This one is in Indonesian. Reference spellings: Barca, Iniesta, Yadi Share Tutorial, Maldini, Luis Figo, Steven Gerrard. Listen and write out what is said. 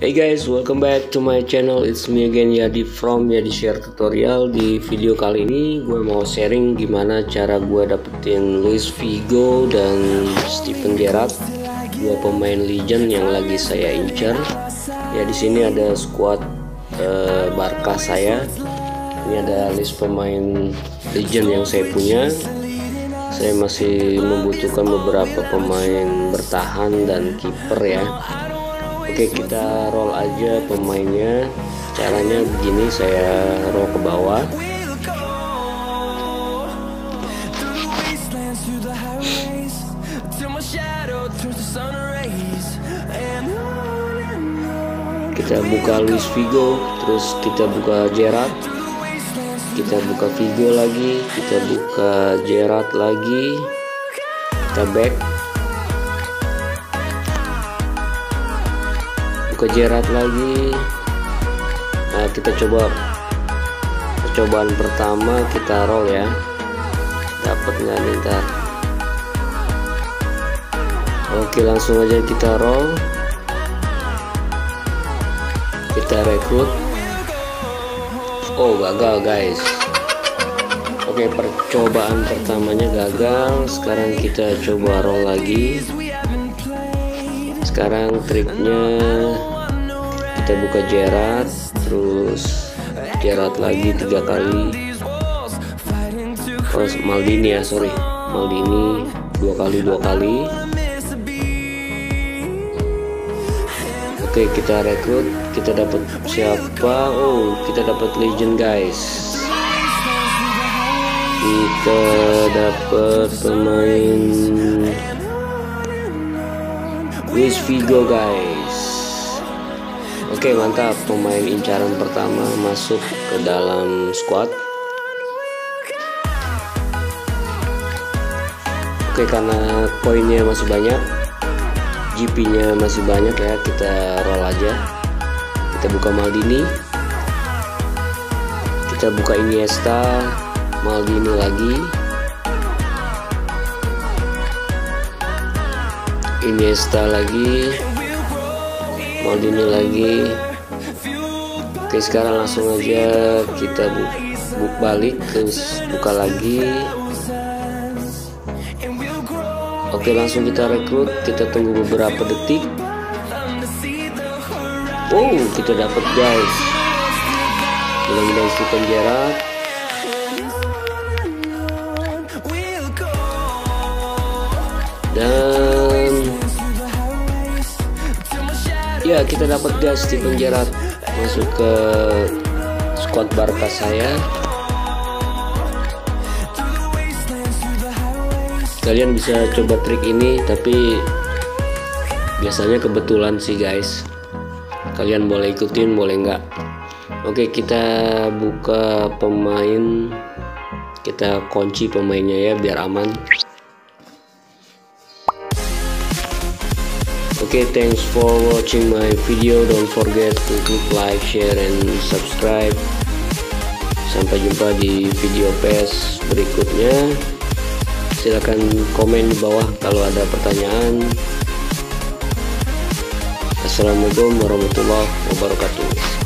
Hey guys, welcome back to my channel. It's me again, Yadi from Yadi Share Tutorial. Di video kali ini gue mau sharing gimana cara gue dapetin Luis Figo dan Steven Gerrard, dua pemain legend yang lagi saya incer. Ya, di sini ada squad Barca saya. Ini ada list pemain legend yang saya punya. Saya masih membutuhkan beberapa pemain bertahan dan kiper ya. Oke, kita roll aja pemainnya. Caranya begini, saya roll ke bawah. Kita buka Luis Figo, terus kita buka Gerrard. Kita buka Figo lagi, kita buka Gerrard lagi. Kita back. Buka Gerrard lagi. Nah, kita coba percobaan pertama, kita roll ya. Dapat nggak nih ntar? Oke, langsung aja kita roll. Kita rekrut. Oh, gagal guys. Oke, percobaan pertamanya gagal. Sekarang kita coba roll lagi. Sekarang triknya kita buka Gerrard, terus Gerrard lagi 3 kali. Terus Maldini ya, sorry, Maldini 2 kali. Oke, kita rekrut, kita dapat siapa? Oh, kita dapat legend guys. Kita dapat pemain Luis Figo guys. Oke, mantap, pemain incaran pertama masuk ke dalam squad. Oke, karena poinnya masih banyak, GP-nya masih banyak ya, kita roll aja. Kita buka Maldini, kita buka Iniesta, Maldini lagi. Iniesta lagi, Maldini lagi. Oke, sekarang langsung aja kita balik, terus buka lagi. Oke, langsung kita rekrut, kita tunggu beberapa detik. Wow, kita dapat guys. Mudah-mudahan Steven Gerrard. Dan ya, kita dapat gas Steven Gerrard masuk ke squad Barca saya. Kalian bisa coba trik ini, tapi biasanya kebetulan sih guys. Kalian boleh ikutin, boleh nggak. Oke, kita buka pemain, kita kunci pemainnya ya biar aman. Okay, thanks for watching my video. Don't forget to click like, share, and subscribe. Sampai jumpa di video PS berikutnya. Silakan komen di bawah kalau ada pertanyaan. Assalamualaikum warahmatullahi wabarakatuh.